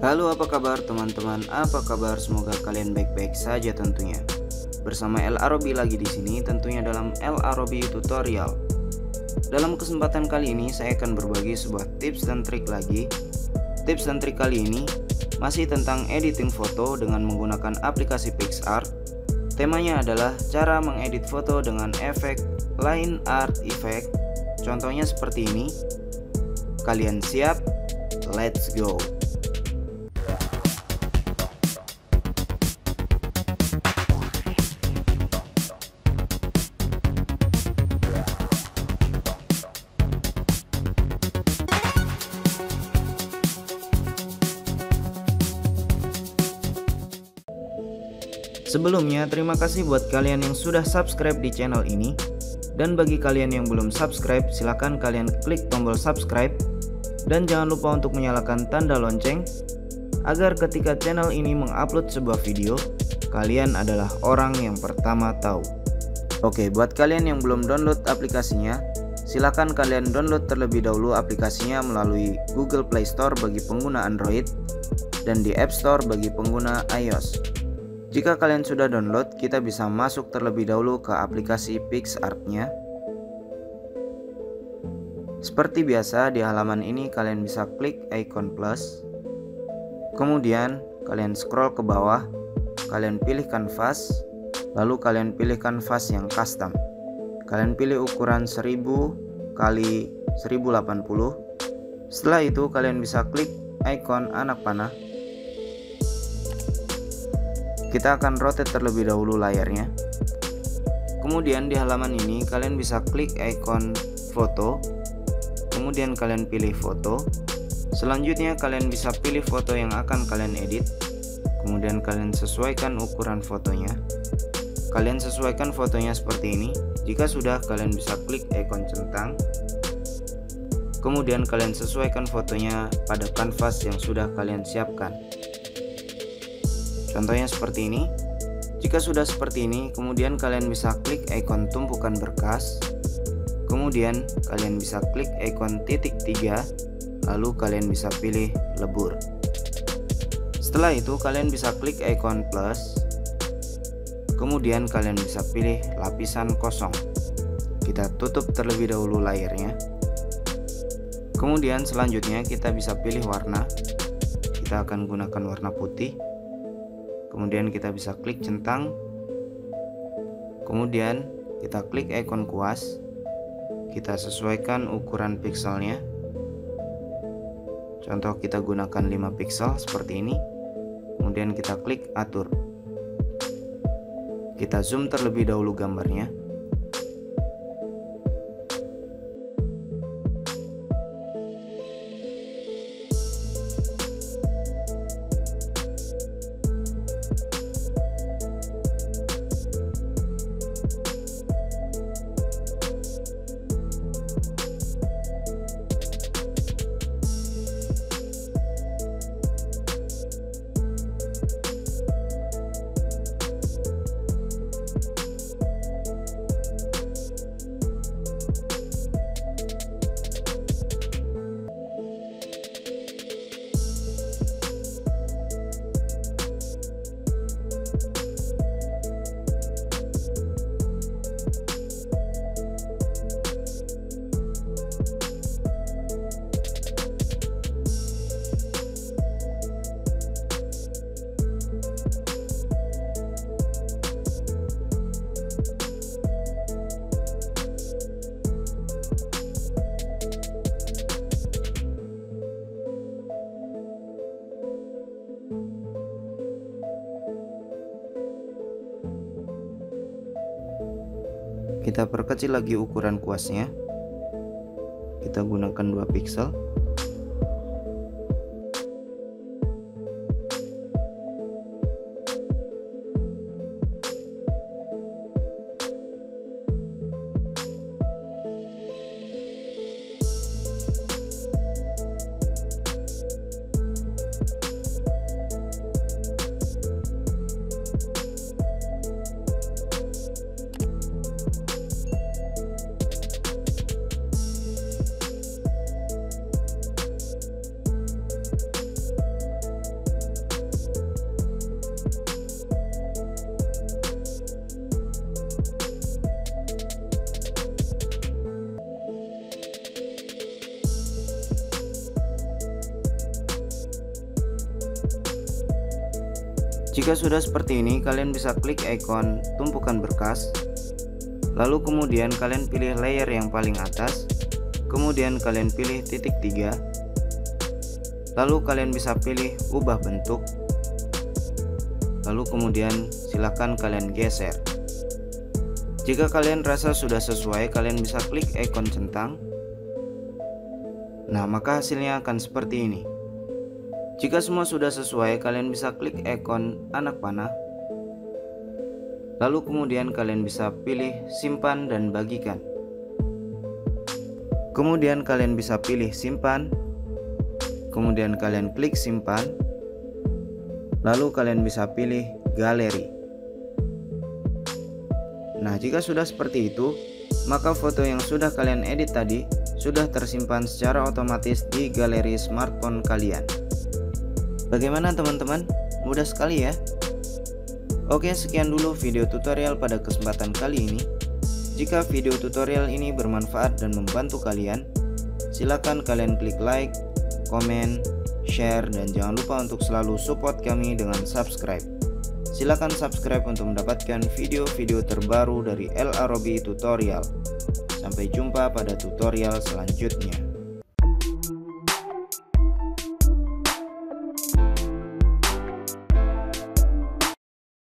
Halo, apa kabar teman-teman? Apa kabar? Semoga kalian baik-baik saja tentunya. Bersama El Aroby lagi di sini tentunya dalam El Aroby tutorial. Dalam kesempatan kali ini saya akan berbagi sebuah tips dan trik lagi. Tips dan trik kali ini masih tentang editing foto dengan menggunakan aplikasi PicsArt. Temanya adalah cara mengedit foto dengan efek line art effect. Contohnya seperti ini. Kalian siap? Let's go. Sebelumnya, terima kasih buat kalian yang sudah subscribe di channel ini. Dan bagi kalian yang belum subscribe, silahkan kalian klik tombol subscribe. Dan jangan lupa untuk menyalakan tanda lonceng, agar ketika channel ini mengupload sebuah video, kalian adalah orang yang pertama tahu. Oke, buat kalian yang belum download aplikasinya, silahkan kalian download terlebih dahulu aplikasinya melalui Google Play Store bagi pengguna Android, dan di App Store bagi pengguna iOS. Jika kalian sudah download, kita bisa masuk terlebih dahulu ke aplikasi PicsArt-nya. Seperti biasa, di halaman ini kalian bisa klik icon plus. Kemudian, kalian scroll ke bawah, kalian pilih kanvas, lalu kalian pilih kanvas yang custom. Kalian pilih ukuran 1000 x 1080. Setelah itu, kalian bisa klik icon anak panah. Kita akan rotate terlebih dahulu layarnya. Kemudian di halaman ini kalian bisa klik icon foto. Kemudian kalian pilih foto. Selanjutnya kalian bisa pilih foto yang akan kalian edit. Kemudian kalian sesuaikan ukuran fotonya. Kalian sesuaikan fotonya seperti ini. Jika sudah, kalian bisa klik icon centang. Kemudian kalian sesuaikan fotonya pada kanvas yang sudah kalian siapkan. Contohnya seperti ini. Jika sudah seperti ini, kemudian kalian bisa klik ikon tumpukan berkas. Kemudian kalian bisa klik ikon titik 3, lalu kalian bisa pilih lebur. Setelah itu kalian bisa klik ikon plus. Kemudian kalian bisa pilih lapisan kosong. Kita tutup terlebih dahulu layarnya. Kemudian selanjutnya kita bisa pilih warna. Kita akan gunakan warna putih. Kemudian kita bisa klik centang. Kemudian kita klik ikon kuas. Kita sesuaikan ukuran pikselnya. Contoh kita gunakan 5 piksel seperti ini. Kemudian kita klik atur. Kita zoom terlebih dahulu gambarnya. Kita perkecil lagi ukuran kuasnya. Kita gunakan 2 piksel. Jika sudah seperti ini, kalian bisa klik ikon tumpukan berkas, lalu kemudian kalian pilih layer yang paling atas, kemudian kalian pilih titik 3, lalu kalian bisa pilih ubah bentuk, lalu kemudian silahkan kalian geser. Jika kalian rasa sudah sesuai, kalian bisa klik ikon centang. Nah, maka hasilnya akan seperti ini. Jika semua sudah sesuai, kalian bisa klik ikon anak panah, lalu kemudian kalian bisa pilih simpan dan bagikan. Kemudian kalian bisa pilih simpan, kemudian kalian klik simpan, lalu kalian bisa pilih galeri. Nah, jika sudah seperti itu, maka foto yang sudah kalian edit tadi sudah tersimpan secara otomatis di galeri smartphone kalian. Bagaimana teman-teman? Mudah sekali ya? Oke, sekian dulu video tutorial pada kesempatan kali ini. Jika video tutorial ini bermanfaat dan membantu kalian, silakan kalian klik like, komen, share, dan jangan lupa untuk selalu support kami dengan subscribe. Silakan subscribe untuk mendapatkan video-video terbaru dari El Aroby Tutorial. Sampai jumpa pada tutorial selanjutnya.